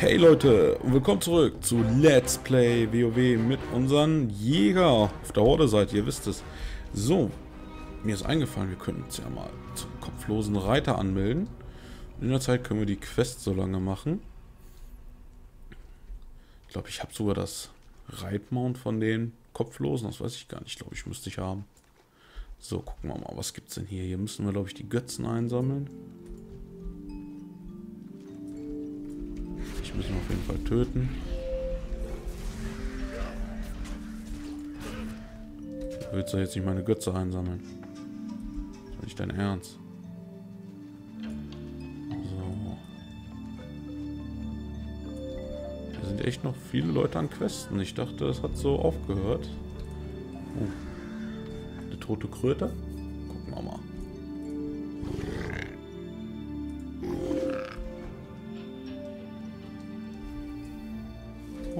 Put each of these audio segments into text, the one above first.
Hey Leute und willkommen zurück zu Let's Play WoW mit unseren Jäger. Auf der Horde seid ihr, wisst es. So, mir ist eingefallen, wir könnten uns ja mal zum kopflosen Reiter anmelden. In der Zeit können wir die Quest so lange machen. Ich glaube, ich habe sogar das Reitmount von den Kopflosen, das weiß ich gar nicht. Ich glaube, ich müsste ich haben. So, gucken wir mal, was gibt's denn hier? Hier müssen wir, glaube ich, die Götzen einsammeln. Müssen wir auf jeden Fall töten. Du willst doch jetzt nicht meine Götze einsammeln. Das ist nicht dein Ernst. So. Da sind echt noch viele Leute an Questen. Ich dachte, das hat so aufgehört. Oh. Eine tote Kröte? Gucken wir mal.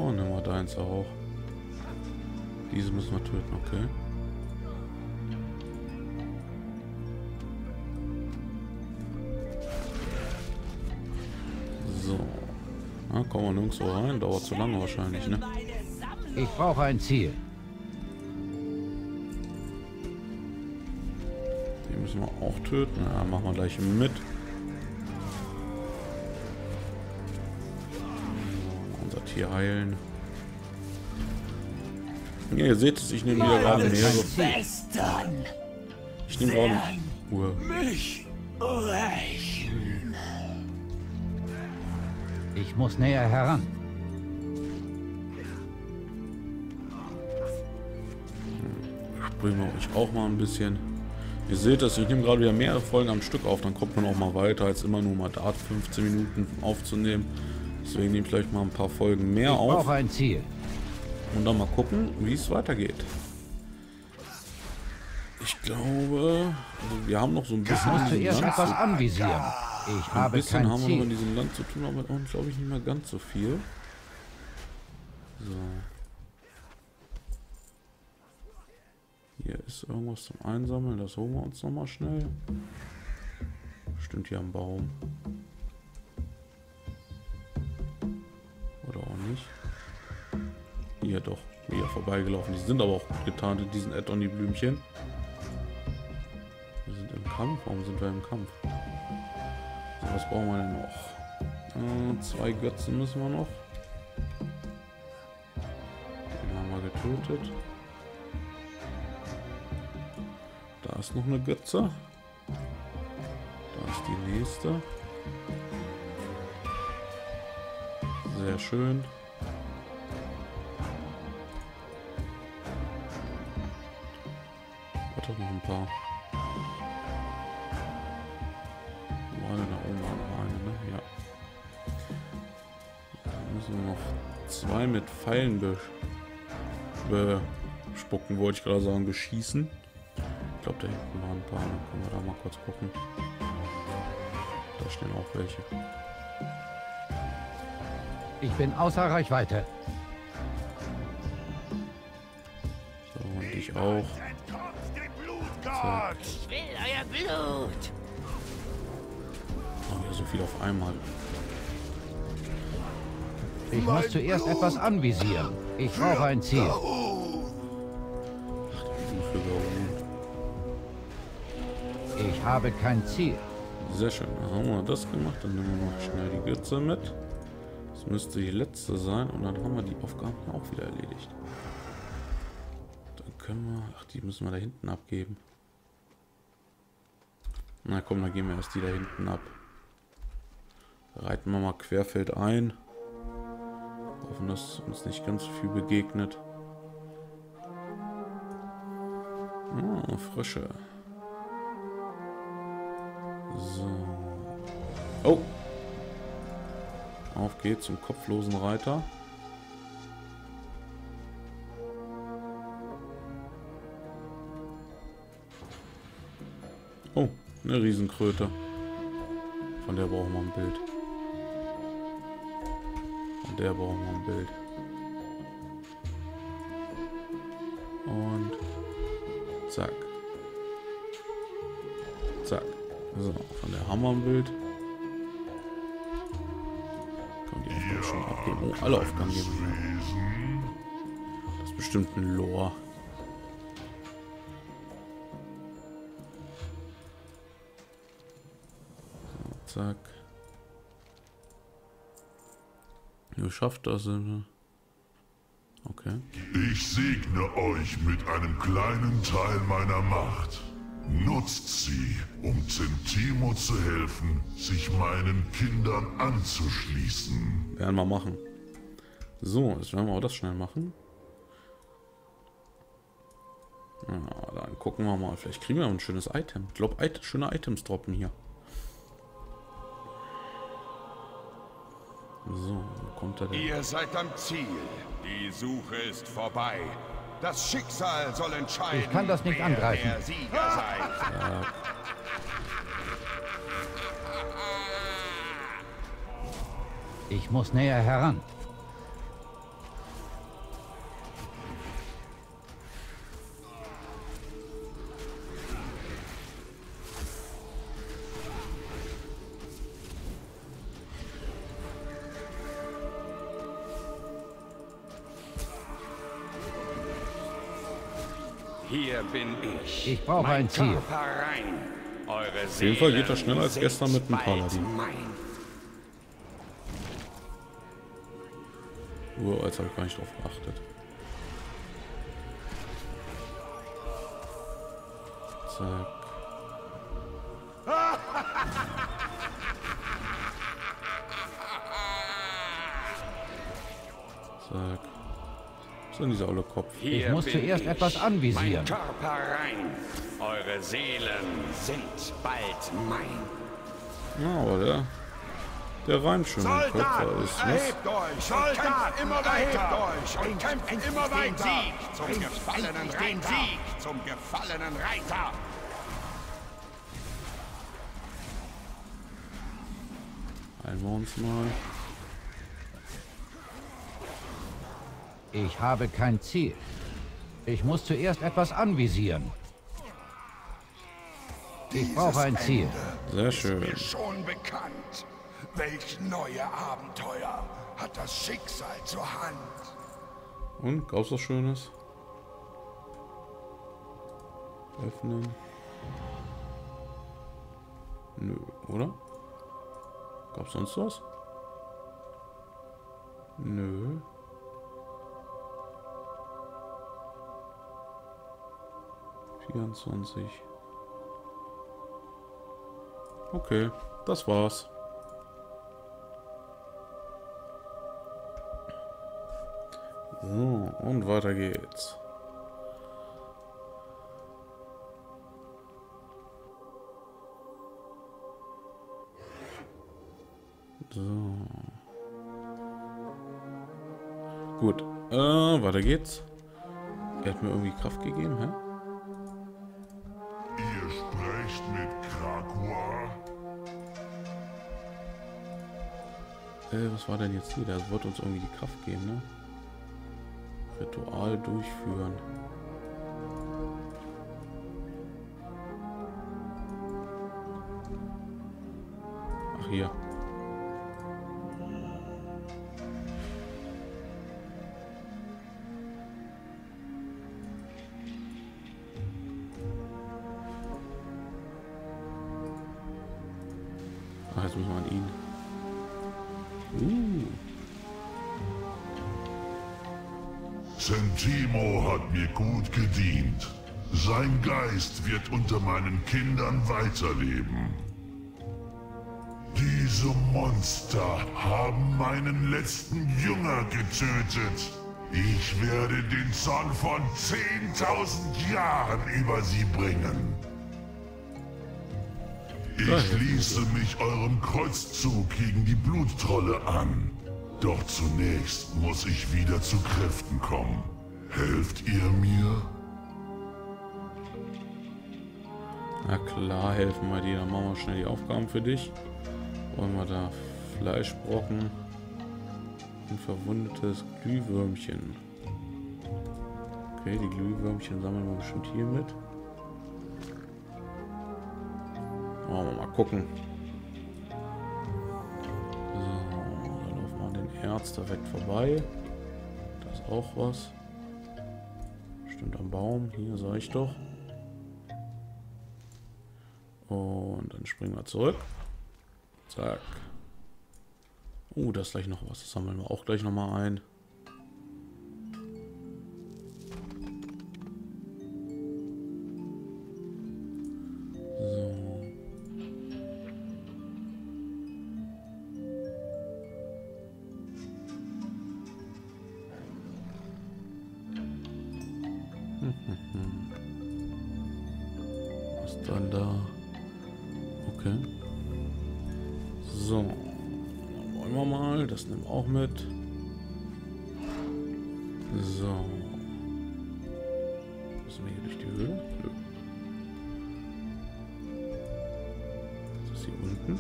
Oh, nehmen wir deins auch. Diese müssen wir töten, okay. So. Na, kommen wir nirgendwo rein. Dauert zu lange wahrscheinlich, ne? Ich brauche ein Ziel. Die müssen wir auch töten. Ja, machen wir gleich mit. Hier heilen. Ja, ihr seht es, ich nehme wieder gerade mehr. Ich nehme gerade Uhr. Ich muss näher heran. Springen wir euch auch mal ein bisschen. Ihr seht es, ich nehme gerade wieder mehrere Folgen am Stück auf, dann kommt man auch mal weiter, als immer nur mal da 15 Minuten aufzunehmen. Deswegen nehme ich vielleicht mal ein paar Folgen mehr auf. Auch ein Ziel. Und dann mal gucken, wie es weitergeht. Ich glaube, also wir haben noch so ein bisschen an diesem Land zu tun. Ich habe ein bisschen haben wir noch in diesem Land zu tun, aber auch, glaube ich, nicht mehr ganz so viel. So. Hier ist irgendwas zum Einsammeln. Das holen wir uns nochmal schnell. Stimmt, hier am Baum. Oder auch nicht. Hier doch. Hier vorbeigelaufen. Die sind aber auch getarnt in diesen Add-on, die Blümchen. Wir sind im Kampf. Warum sind wir im Kampf? So, was brauchen wir denn noch? 2 Götzen müssen wir noch. Den haben wir getötet. Da ist noch eine Götze. Da ist die nächste. Sehr schön. Warte, noch ein paar. Eine da oben noch eine, ne? Ja. Da müssen wir noch 2 mit Pfeilen bespucken, wollte ich gerade sagen, beschießen. Ich glaube, da hinten waren ein paar. Dann können wir da mal kurz gucken. Da stehen auch welche. Ich bin außer Reichweite. So, und ich auch. So. Ich will euer Blut. Oh, ja, so viel auf einmal. Ich muss zuerst etwas anvisieren. Ich brauche ein Ziel. Ach, ich habe kein Ziel. Sehr schön. Dann haben wir das gemacht. Dann nehmen wir noch schnell die Götze mit. Das müsste die letzte sein und dann haben wir die Aufgaben auch wieder erledigt. Dann können wir... Ach, die müssen wir da hinten abgeben. Na komm, dann geben wir erst die da hinten ab. Reiten wir mal querfeld ein. Hoffen, dass uns nicht ganz viel begegnet. Ah, Frösche. So. Oh! Auf geht's zum kopflosen Reiter. Oh, eine Riesenkröte. Von der brauchen wir ein Bild. Von der brauchen wir ein Bild. Und zack. Zack. So, von der haben wir ein Bild. Und die Aufgaben schon abgeben. Oh, alle Aufgaben geben. Das ist bestimmt ein Lore. So, zack. Ihr schafft das. Okay. Ich segne euch mit einem kleinen Teil meiner Macht. Nutzt sie, um Zentimo zu helfen, sich meinen Kindern anzuschließen. Werden wir machen. So, jetzt werden wir auch das schnell machen. Ja, dann gucken wir mal. Vielleicht kriegen wir ein schönes Item. Ich glaube, schöne Items droppen hier. So, wo kommt er denn? Ihr seid am Ziel. Die Suche ist vorbei. Das Schicksal soll entscheiden. Ich kann das nicht angreifen. Der Sieger sei. Ja. Ich muss näher heran. Hier bin ich. Ich brauche ein Ziel. Auf jeden Fall geht das schneller als gestern mit dem Paladin. Als habe ich gar nicht drauf geachtet. Zack. Zack. In dieser olle Kopf. Ich muss zuerst etwas anvisieren. Mein Körper rein. Eure Seelen sind bald mein. Ja, aber der reimt schon. Soldaten, erhebt euch! Soldaten, immer weiter! Und kämpft immer weiter! Zum gefallenen Reiter! Zum gefallenen Reiter! Heilen wir uns mal. Ich habe kein Ziel. Ich muss zuerst etwas anvisieren. Ich brauche ein Ziel. Sehr schön. Ist mir schon bekannt. Welch neue Abenteuer hat das Schicksal zur Hand. Und gab's was Schönes? Öffnen. Nö, oder? Gab's sonst was? Nö. Okay, das war's. So, und weiter geht's. So. Gut, weiter geht's. Er hat mir irgendwie Kraft gegeben, hä? Was war denn jetzt hier? Das wird uns irgendwie die Kraft geben, ne? Ritual durchführen. Ach, hier. Ach, jetzt müssen wir an ihn. Zentimo hat mir gut gedient. Sein Geist wird unter meinen Kindern weiterleben. Diese Monster haben meinen letzten Jünger getötet. Ich werde den Zorn von 10.000 Jahren über sie bringen. Ich schließe mich eurem Kreuzzug gegen die Bluttrolle an. Doch zunächst muss ich wieder zu Kräften kommen. Helft ihr mir? Na klar, helfen wir dir. Dann machen wir schnell die Aufgaben für dich. Wollen wir da Fleischbrocken? Ein verwundetes Glühwürmchen. Okay, die Glühwürmchen sammeln wir bestimmt hier mit. Wollen wir mal gucken. So, dann laufen wir an Erz direkt vorbei. Da ist auch was. Stimmt, am Baum. Hier sag ich doch. Und dann springen wir zurück. Zack. Oh, da ist gleich noch was. Das sammeln wir auch gleich nochmal ein. Dann da. Okay. So. Dann wollen wir mal. Das nehmen wir auch mit. So. Müssen wir hier durch die Höhle? Nö. Das ist hier unten.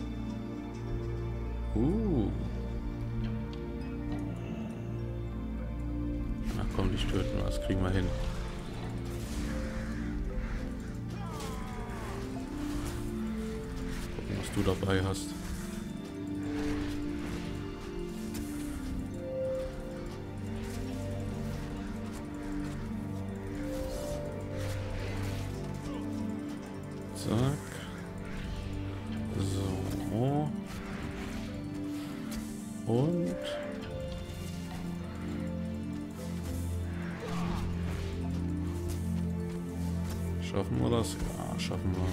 Na komm, nicht töten. Das kriegen wir hin. Du dabei hast. Zack. So. Und schaffen wir das? Ja, schaffen wir.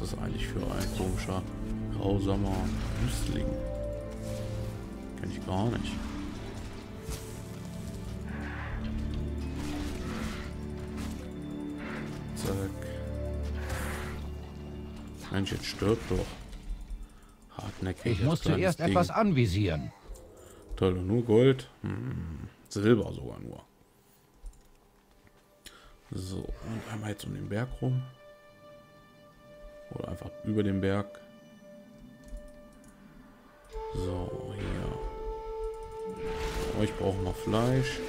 Das eigentlich für ein komischer, grausamer Wüstling? Kenn ich gar nicht. Zack. Mensch, jetzt stirbt doch. Hartnäckig. Ich muss zuerst etwas anvisieren. Toll, nur Gold. Hm. Silber sogar nur. So, und einmal jetzt um den Berg rum. Oder einfach über den Berg. So, hier. Ich brauche noch Fleisch.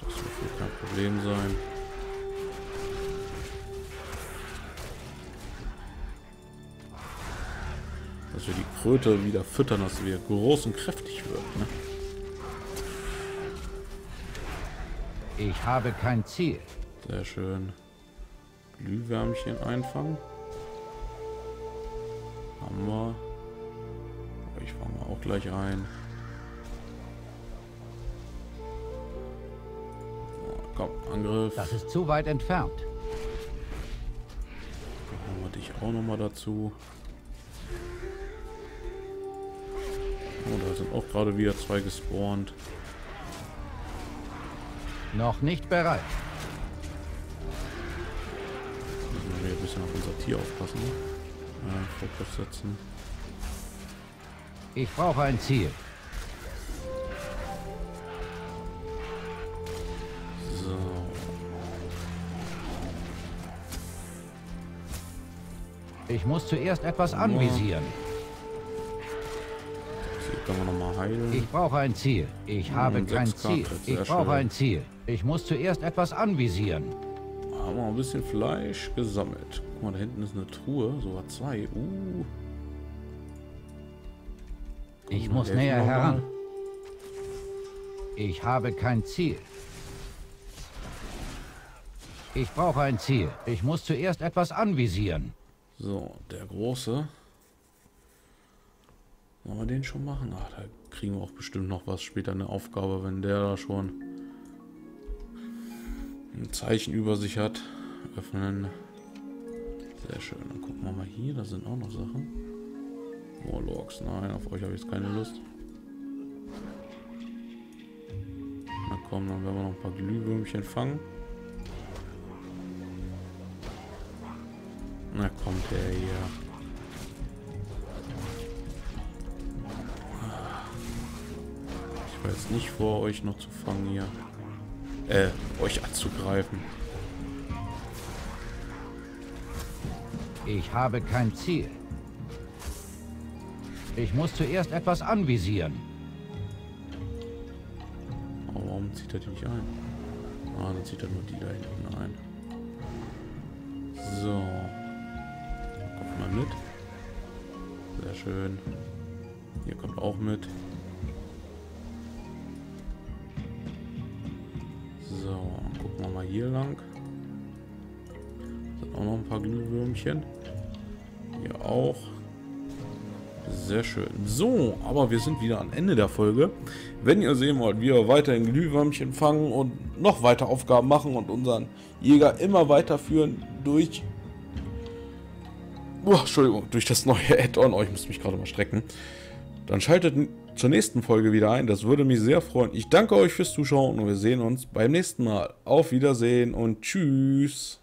Das wird kein Problem sein. Dass wir die Kröte wieder füttern, dass wir groß und kräftig wird. Ne? Ich habe kein Ziel. Sehr schön. Glühwärmchen einfangen. Haben wir. Ich fange auch gleich ein. Ja, komm, Angriff. Das ist zu weit entfernt. Dann haben wir dich auch nochmal dazu. Oh, da sind auch gerade wieder zwei gespawnt. Noch nicht bereit. Auf unser Tier aufpassen. Vorwärts setzen. Ich brauche ein Ziel. So. Ich muss zuerst etwas anvisieren. Hier können wir noch mal heilen. Ich brauche ein Ziel. Ich habe kein Ziel. Ich brauche ein Ziel. Ich muss zuerst etwas anvisieren. Haben wir ein bisschen Fleisch gesammelt. Guck mal, da hinten ist eine Truhe, sogar zwei. Ich muss näher heran. Ich habe kein Ziel. Ich brauche ein Ziel. Ich muss zuerst etwas anvisieren. So, der Große. Sollen wir den schon machen? Ach, da kriegen wir auch bestimmt noch was später, eine Aufgabe, wenn der da schon ein Zeichen über sich hat. Öffnen. Sehr schön. Dann gucken wir mal hier. Da sind auch noch Sachen. Warlocks. Nein, auf euch habe ich jetzt keine Lust. Na komm, dann werden wir noch ein paar Glühwürmchen fangen. Na kommt der hier. Ich war jetzt nicht vor, euch noch zu fangen hier. Euch anzugreifen. Ich habe kein Ziel. Ich muss zuerst etwas anvisieren. Aber warum zieht er die nicht ein? Ah, dann zieht er nur die da hinten ein. So. mit. Sehr schön. Hier kommt auch mit. So, gucken wir mal hier lang. Sind auch noch ein paar Glühwürmchen. Hier auch. Sehr schön. So, aber wir sind wieder am Ende der Folge. Wenn ihr sehen wollt, wie wir weiterhin Glühwürmchen fangen und noch weiter Aufgaben machen und unseren Jäger immer weiterführen durch... Oh, Entschuldigung, durch das neue Add-on. Oh, ich muss mich gerade mal strecken. Dann schaltet zur nächsten Folge wieder ein. Das würde mich sehr freuen. Ich danke euch fürs Zuschauen und wir sehen uns beim nächsten Mal. Auf Wiedersehen und tschüss.